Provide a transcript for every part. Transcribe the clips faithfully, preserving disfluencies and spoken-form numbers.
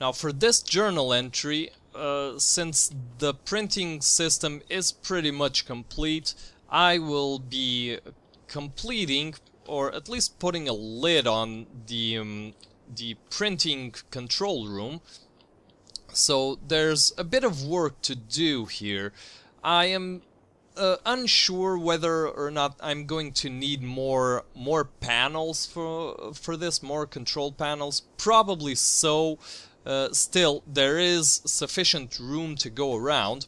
Now for this journal entry, uh, since the printing system is pretty much complete, I will be completing, or at least putting a lid on the, um, the printing control room. So there's a bit of work to do here. I am uh, unsure whether or not I'm going to need more more panels for for this, more control panels. Probably so. Uh, still, there is sufficient room to go around.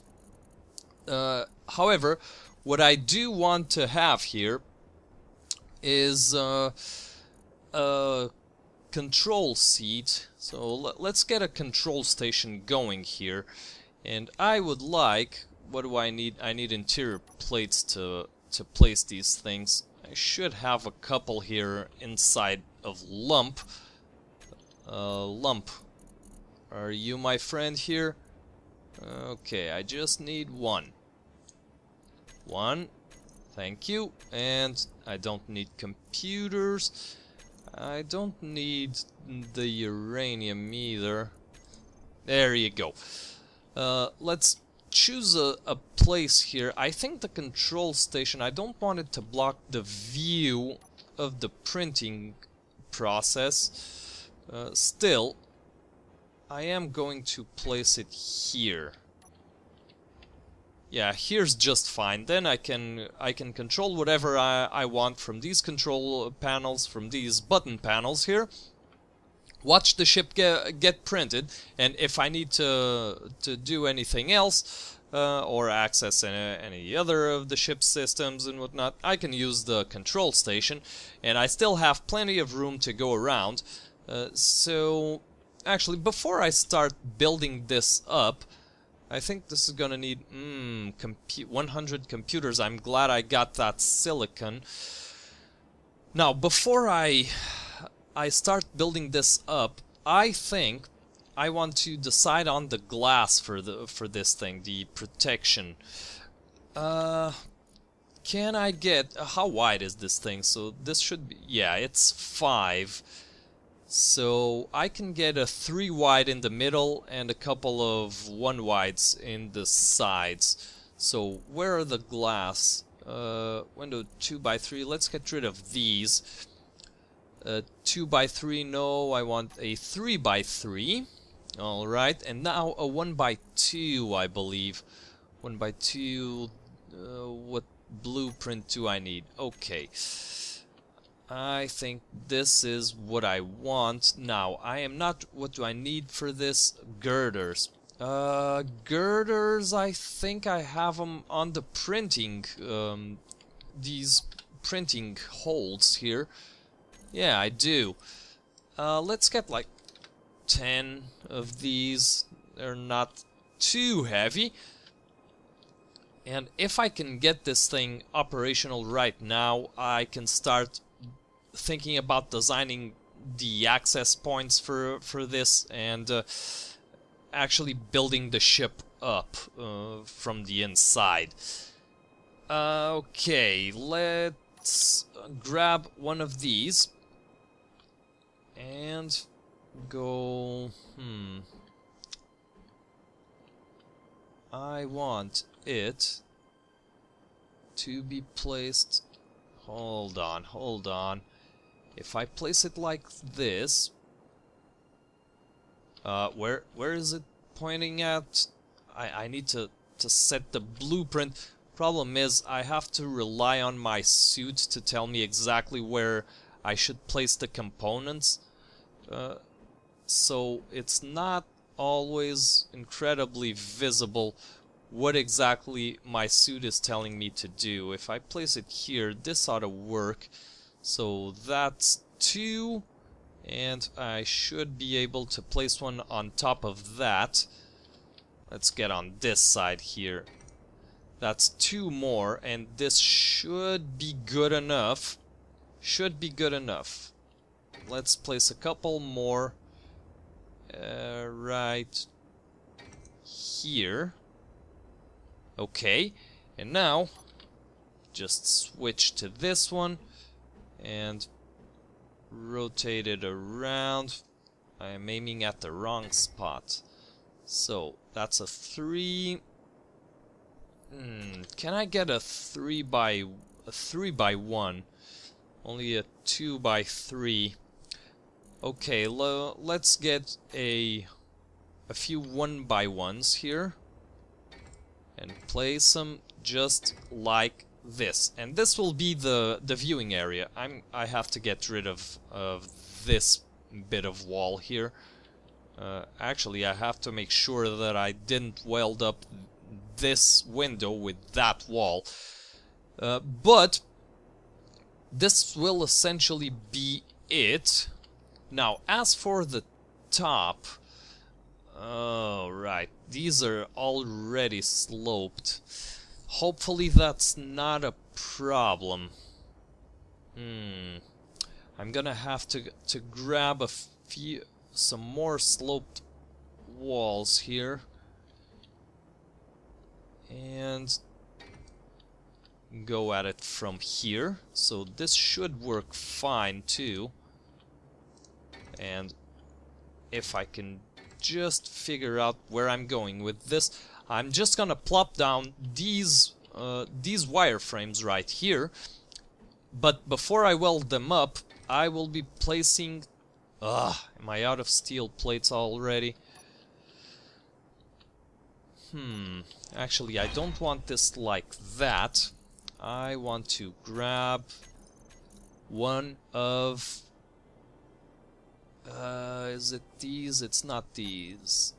Uh, however, what I do want to have here is uh, a control seat. So let's get a control station going here, and I would like, what do I need? I need interior plates to to place these things. I should have a couple here inside of Lump. Uh, Lump, are you my friend here? Okay, I just need one. One, thank you. And I don't need computers. I don't need the uranium either. There you go. Uh, let's choose a, a place here. I think the control station, I don't want it to block the view of the printing process. Uh, still, I am going to place it here. Yeah, here's just fine. Then I can I can control whatever I, I want from these control panels, from these button panels here. Watch the ship get, get printed, and if I need to to do anything else uh, or access any, any other of the ship's systems and whatnot, I can use the control station, and I still have plenty of room to go around. Uh, so, actually, before I start building this up, I think this is gonna need mm, compu one hundred computers. I'm glad I got that silicon. Now, before I I start building this up, I think I want to decide on the glass for the for this thing, the protection. Uh, can I get uh, how wide is this thing? So this should be, yeah, it's five. So I can get a three wide in the middle and a couple of one wides in the sides. So where are the glass? Uh, window two by three. Let's get rid of these. Uh, two by three. No, I want a three by three. All right, and now a one by two, I believe. One by two. Uh, what blueprint do I need? Okay. I think this is what I want. Now, I am not... What do I need for this? Girders. Uh, girders, I think I have them on the printing... Um, these printing holes here. Yeah, I do. Uh, let's get like ten of these. They're not too heavy. And if I can get this thing operational right now, I can start thinking about designing the access points for for this, and uh, actually building the ship up uh, from the inside. Uh, okay, let's grab one of these and go. Hmm. I want it to be placed. Hold on, hold on. If I place it like this, uh, where where is it pointing at? I, I need to, to set the blueprint. Problem is, I have to rely on my suit to tell me exactly where I should place the components. Uh, so it's not always incredibly visible what exactly my suit is telling me to do. If I place it here, this ought to work. So that's two, and I should be able to place one on top of that. Let's get on this side here. That's two more, and this should be good enough. Should be good enough. Let's place a couple more uh, right here. Okay, and now just switch to this one. And rotate it around. I am aiming at the wrong spot. So that's a three. Hmm, can I get a three by a three by one? Only a two by three. Okay, lo let's get a a few one by ones here and place them just like this. And this will be the the viewing area. I'm I have to get rid of of this bit of wall here. Uh, actually, I have to make sure that I didn't weld up this window with that wall. Uh, but this will essentially be it. Now, as for the top, oh right, these are already sloped. Hopefully that's not a problem. Hmm. I'm gonna have to to grab a few some more sloped walls here. And go at it from here. So this should work fine too. And if I can just figure out where I'm going with this, I'm just gonna plop down these uh, these wireframes right here. But before I weld them up, I will be placing. Ah, am I out of steel plates already? Hmm. Actually, I don't want this like that. I want to grab one of... Uh, is it these? It's not these.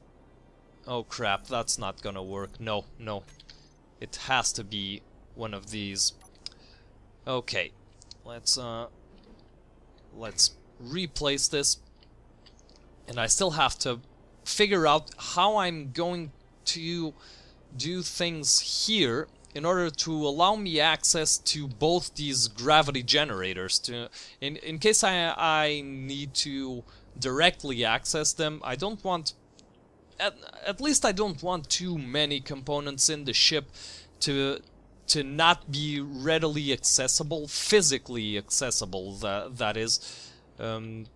Oh crap, that's not gonna work. No, no. It has to be one of these. Okay. Let's, uh... Let's replace this. And I still have to figure out how I'm going to do things here in order to allow me access to both these gravity generators. To in in case I I need to directly access them, I don't want at at least I don't want too many components in the ship to to not be readily accessible, physically accessible. That that is. Um,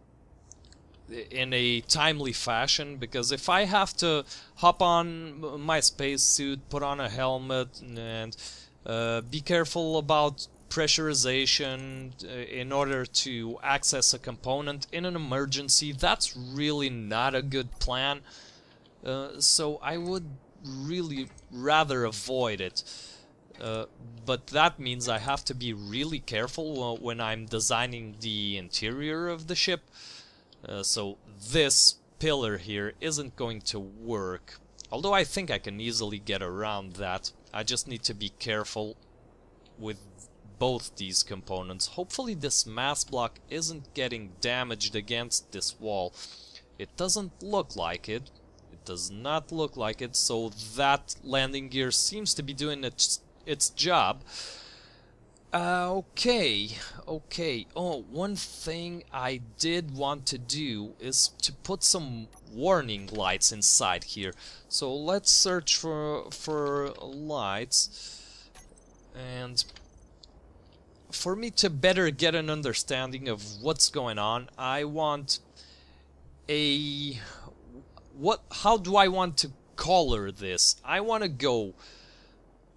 in a timely fashion, because if I have to hop on my spacesuit, put on a helmet, and uh, be careful about pressurization in order to access a component in an emergency, that's really not a good plan. Uh, so I would really rather avoid it. Uh, but that means I have to be really careful when I'm designing the interior of the ship. Uh, so this pillar here isn't going to work, although I think I can easily get around that. I just need to be careful with both these components. Hopefully this mass block isn't getting damaged against this wall. It doesn't look like it. It does not look like it, so that landing gear seems to be doing its, its job. Uh, okay, okay. Oh, one thing I did want to do is to put some warning lights inside here. So let's search for for lights, and for me to better get an understanding of what's going on, I want a what? How do I want to color this? I want to go.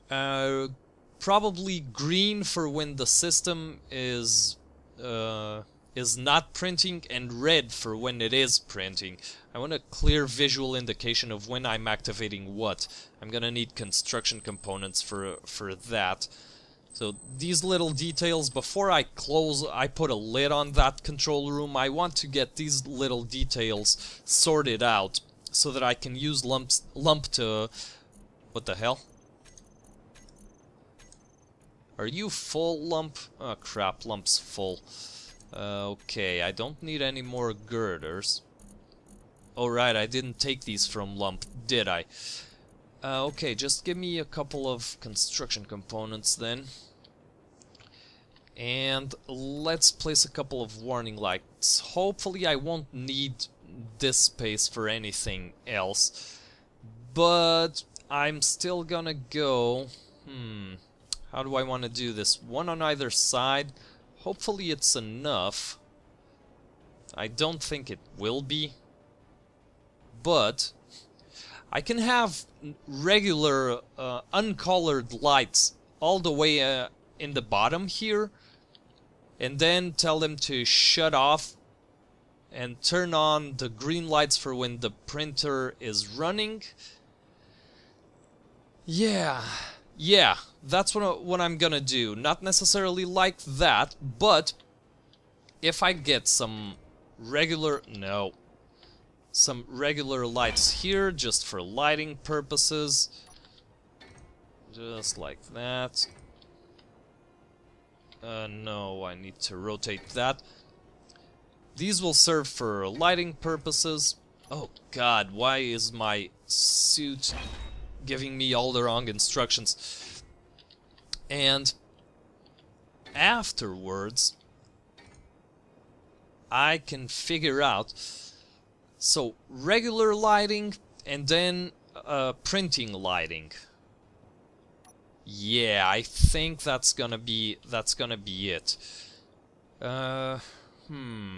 Uh, Probably green for when the system is uh, is not printing, and red for when it is printing. I want a clear visual indication of when I'm activating what. I'm gonna need construction components for for that. So these little details before I close, I put a lid on that control room. I want to get these little details sorted out so that I can use lumps lump to what the hell. Are you full, Lump? Oh crap, Lump's full. Uh, okay, I don't need any more girders. Oh right, I didn't take these from Lump, did I? Uh, okay, just give me a couple of construction components then. And let's place a couple of warning lights. Hopefully I won't need this space for anything else. But I'm still gonna go... Hmm... How do I want to do this? One on either side. Hopefully it's enough. I don't think it will be, but I can have regular uh, uncolored lights all the way uh, in the bottom here, and then tell them to shut off and turn on the green lights for when the printer is running. Yeah, yeah, that's what, what I'm gonna do. Not necessarily like that, but if I get some regular, no, some regular lights here just for lighting purposes, just like that. Uh, no, I need to rotate that. These will serve for lighting purposes. Oh god, why is my suit giving me all the wrong instructions? And afterwards I can figure out, so regular lighting and then uh, printing lighting. Yeah, I think that's gonna be that's gonna be it. Uh, hmm.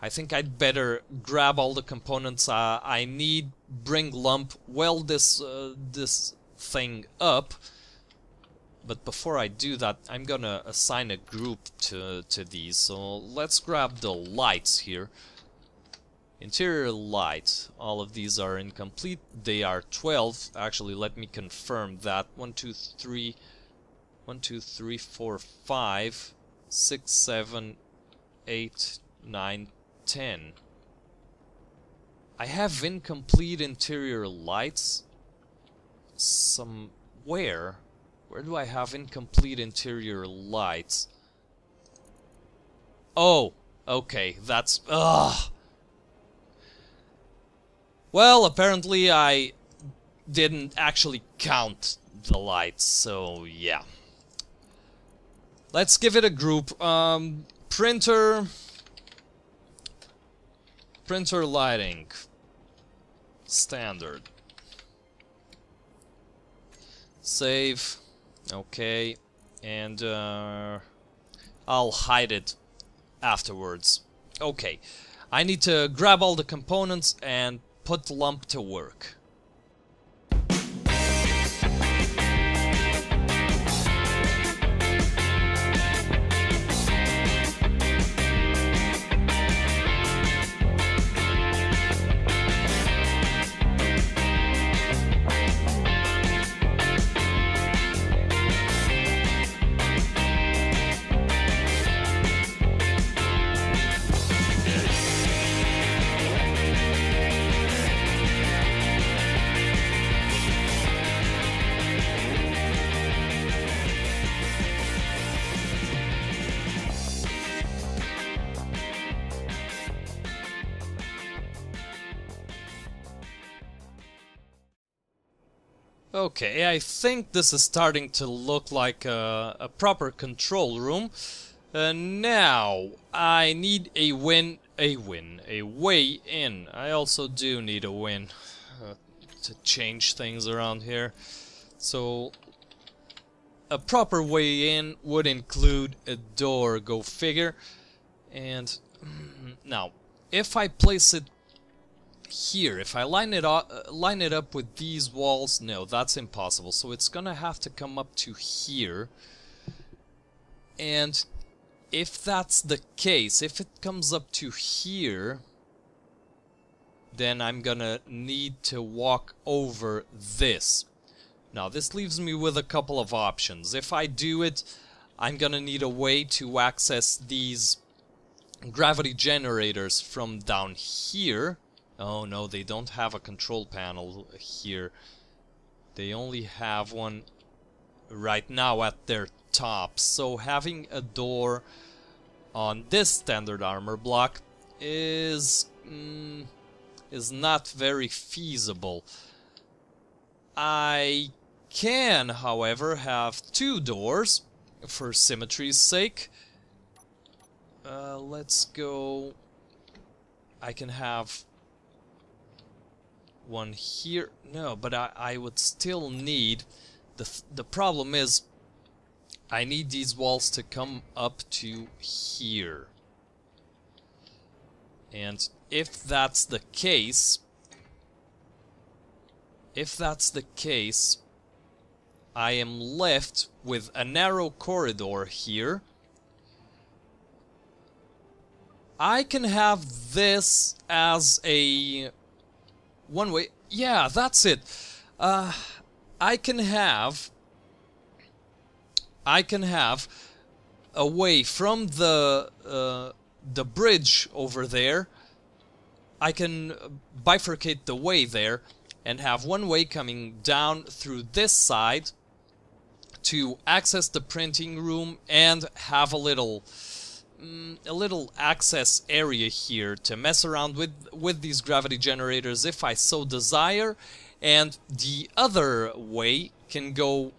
I think I'd better grab all the components uh, I need, bring lump, weld this uh, this thing up. But before I do that, I'm gonna assign a group to, to these. So let's grab the lights here. Interior light. All of these are incomplete. They are twelve. Actually, let me confirm that. one, two, three. one, two, three, four, five, six, seven, eight, nine, ten. I have incomplete interior lights somewhere. Where do I have incomplete interior lights? Oh, okay, that's... Ugh. Well, apparently I didn't actually count the lights, so yeah. Let's give it a group. Um, printer... Printer lighting. Standard. Save. Okay, and uh, I'll hide it afterwards. Okay, I need to grab all the components and put lump to work. Okay, I think this is starting to look like a, a proper control room. Uh, now, I need a win, a win, a way in. I also do need a win uh, to change things around here. So, a proper way in would include a door, go figure. And now, if I place it here, if I line it up, line it up with these walls, no, that's impossible. So it's gonna have to come up to here. And if that's the case, if it comes up to here, then I'm gonna need to walk over this. Now this leaves me with a couple of options. If I do it, I'm gonna need a way to access these gravity generators from down here. Oh no, they don't have a control panel here. They only have one right now at their top. So having a door on this standard armor block is mm, is not very feasible. I can, however, have two doors for symmetry's sake. Uh, let's go... I can have... one here. No, but I, I would still need the th the problem is I need these walls to come up to here. And if that's the case, if that's the case, I am left with a narrow corridor here. I can have this as a one-way... Yeah, that's it. Uh, I can have... I can have a way from the uh, the bridge over there. I can bifurcate the way there and have one way coming down through this side to access the printing room and have a little... a little access area here to mess around with with these gravity generators if I so desire, and the other way can go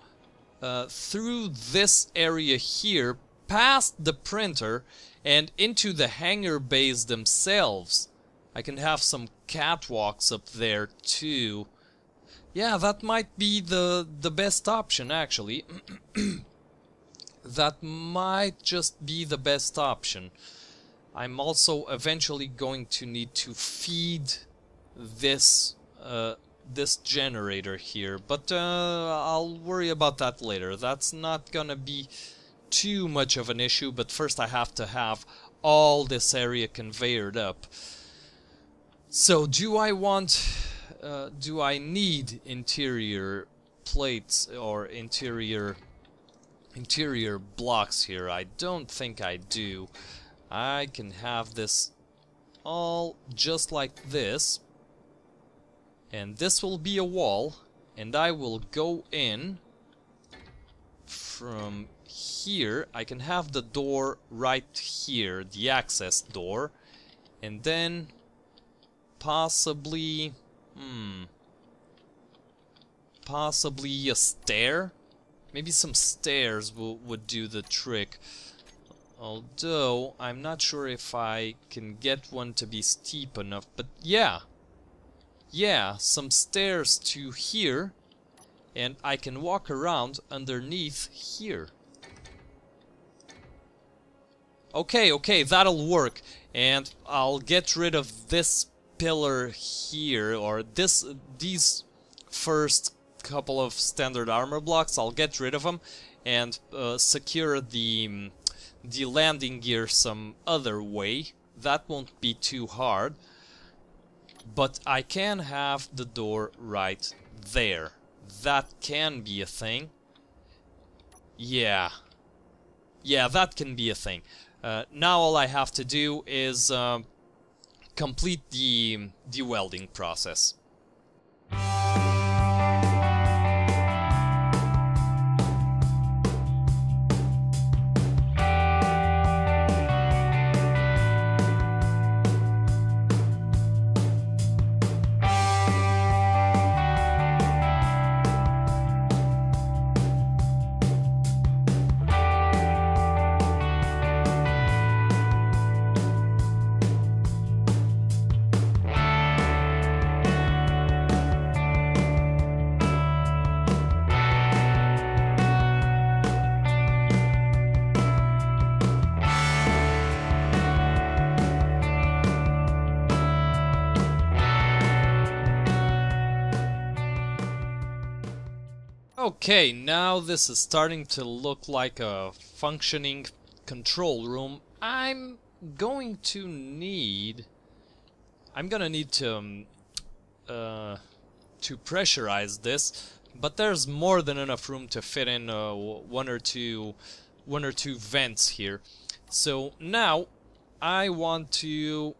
uh, through this area here past the printer and into the hangar bays themselves. I can have some catwalks up there too. Yeah, that might be the the best option actually. That might just be the best option. I'm also eventually going to need to feed this uh, this generator here, but uh, I'll worry about that later. That's not gonna be too much of an issue, but first I have to have all this area conveyored up. So do I want... Uh, do I need interior plates or interior... interior blocks here? I don't think I do. I can have this all just like this, and this will be a wall, and I will go in from here. I can have the door right here, the access door, and then possibly hmm possibly a stair. Maybe some stairs will, would do the trick. Although, I'm not sure if I can get one to be steep enough. But yeah. Yeah, some stairs to here. And I can walk around underneath here. Okay, okay, that'll work. And I'll get rid of this pillar here. Or this, these first... couple of standard armor blocks. I'll get rid of them and uh, secure the the landing gear some other way. That won't be too hard, but I can have the door right there. That can be a thing. Yeah, yeah, that can be a thing. Uh, now all I have to do is uh, complete the the welding process. Okay, now this is starting to look like a functioning control room. I'm going to need... I'm gonna need to... Um, uh, to pressurize this, but there's more than enough room to fit in uh, one or two... one or two vents here. So now, I want to...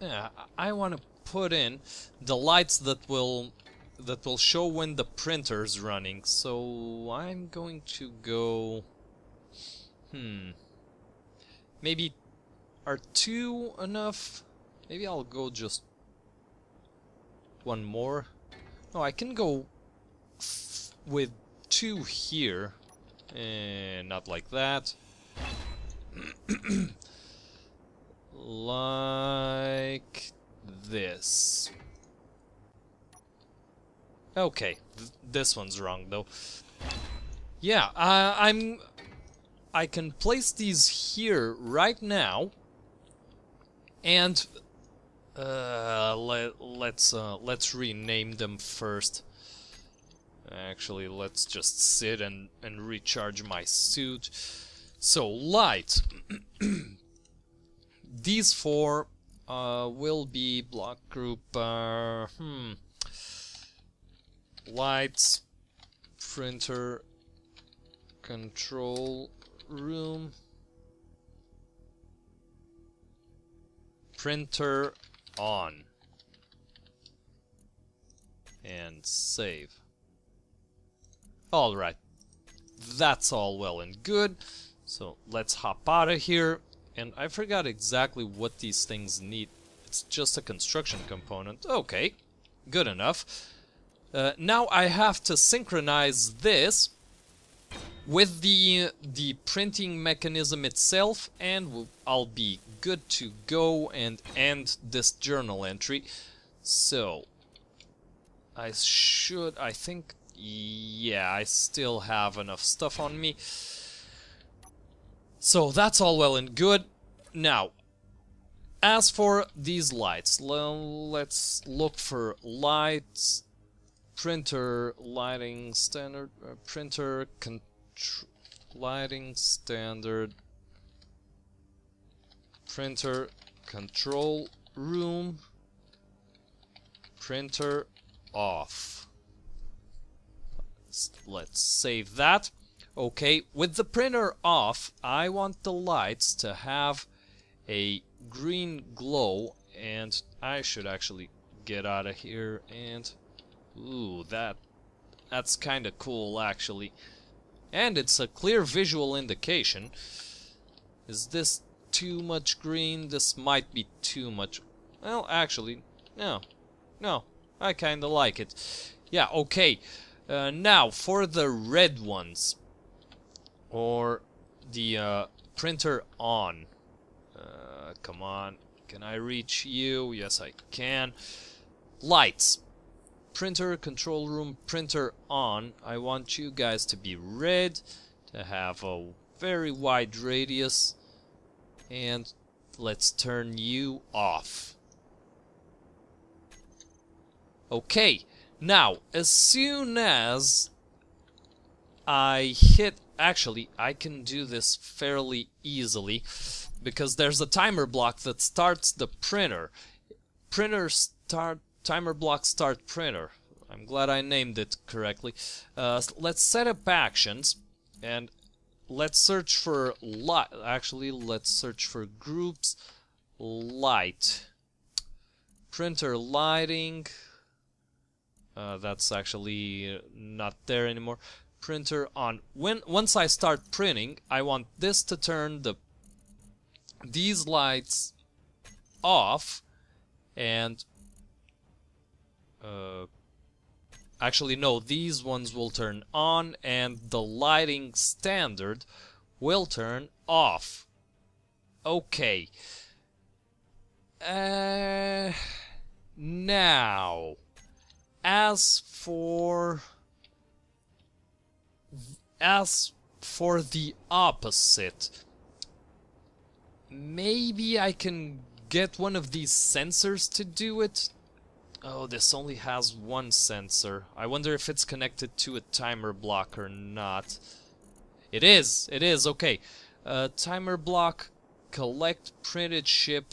Yeah, I want to put in the lights that will... that will show when the printer's running. So I'm going to go... Hmm... Maybe... Are two enough? Maybe I'll go just... one more. No, I can go... with two here. Eh, not like that. Like... this. Okay, th this one's wrong though. Yeah, uh, I'm... I can place these here right now. and uh, let, let's uh, let's rename them first. Actually, let's just sit and and recharge my suit. So light. These four uh, will be block group. Uh, hmm. Lights, printer, control room, printer on, and save. All right, that's all well and good. So let's hop out of here. And I forgot exactly what these things need. It's just a construction component. Okay, good enough. Uh, now I have to synchronize this with the the printing mechanism itself, and I'll be good to go and end this journal entry. So I should, I think, yeah, I still have enough stuff on me. So that's all well and good. Now, as for these lights, let's look for lights. Printer, lighting standard, uh, printer, contr- lighting standard, printer, control room, printer off. Let's save that. Okay, with the printer off, I want the lights to have a green glow, and I should actually get out of here and... Ooh, that that's kind of cool, actually. And it's a clear visual indication. Is this too much green? This might be too much. Well, actually, no. No, I kind of like it. Yeah, okay. Uh, now, for the red ones. Or the uh, printer on. Uh, come on. Can I reach you? Yes, I can. Lights. Printer, control room, printer on. I want you guys to be red, to have a very wide radius, and let's turn you off. Okay, now as soon as I hit, actually I can do this fairly easily because there's a timer block that starts the printer. Printer start Timer block start printer. I'm glad I named it correctly. Uh, let's set up actions and let's search for light. Actually, let's search for groups. Light. Printer lighting. Uh, that's actually not there anymore. Printer on. When once I start printing, I want this to turn the these lights off and. Uh, actually no, these ones will turn on and the lighting standard will turn off. Okay. Uh, now, as for as for the opposite, maybe I can get one of these sensors to do it. Oh, this only has one sensor. I wonder if it's connected to a timer block or not. It is! It is! Okay. Uh, timer block, collect printed ship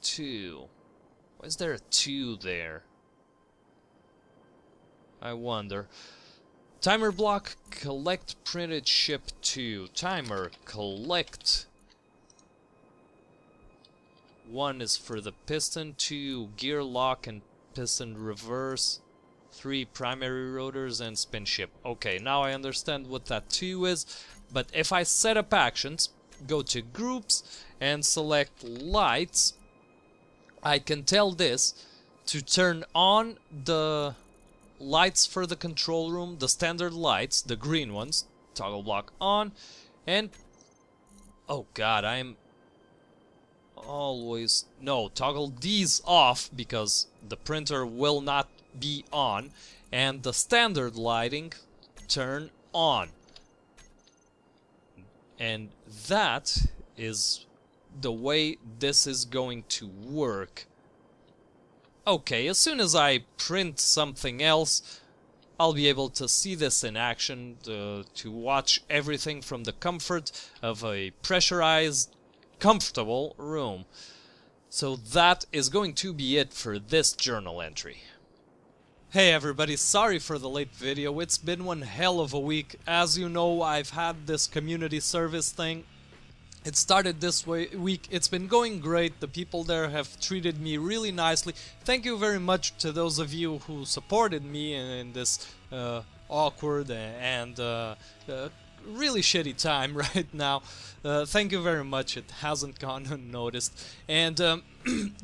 two. Why is there a two there? I wonder. Timer block, collect printed ship two. Timer, collect... one is for the piston, two gear lock and piston reverse, three primary rotors and spin ship. Okay, now I understand what that two is, but if I set up actions, go to groups and select lights, I can tell this to turn on the lights for the control room, the standard lights, the green ones, toggle block on, and oh god, I'm always no toggle these off because the printer will not be on, and the standard lighting turn on, and that is the way this is going to work. Okay, as soon as I print something else, I'll be able to see this in action, uh, to watch everything from the comfort of a pressurized, comfortable room. So that is going to be it for this journal entry. Hey everybody, sorry for the late video, it's been one hell of a week. As you know, I've had this community service thing. It started this way, week, it's been going great, the people there have treated me really nicely. Thank you very much to those of you who supported me in, in this uh, awkward and uh, uh, really shitty time right now. Uh, thank you very much, it hasn't gone unnoticed. And um,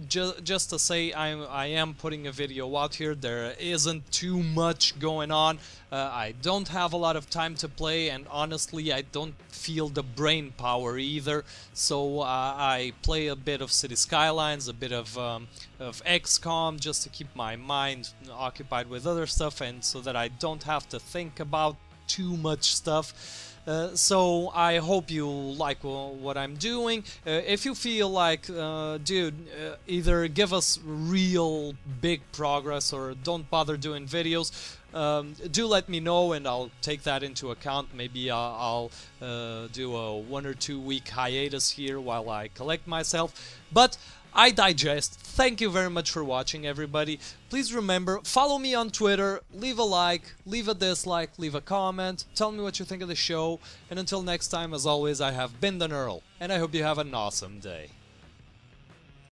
ju just to say, I'm, I am putting a video out here, there isn't too much going on. Uh, I don't have a lot of time to play, and honestly I don't feel the brain power either, so uh, I play a bit of City Skylines, a bit of, um, of X COM, just to keep my mind occupied with other stuff and so that I don't have to think about too much stuff. Uh, so I hope you like uh, what I'm doing. Uh, if you feel like, uh, dude, uh, either give us real big progress or don't bother doing videos, um, do let me know and I'll take that into account. Maybe I'll, I'll uh, do a one or two week hiatus here while I collect myself. But I digest. Thank you very much for watching, everybody. Please remember, follow me on Twitter, leave a like, leave a dislike, leave a comment, tell me what you think of the show, and until next time, as always, I have been TheNirl, and I hope you have an awesome day.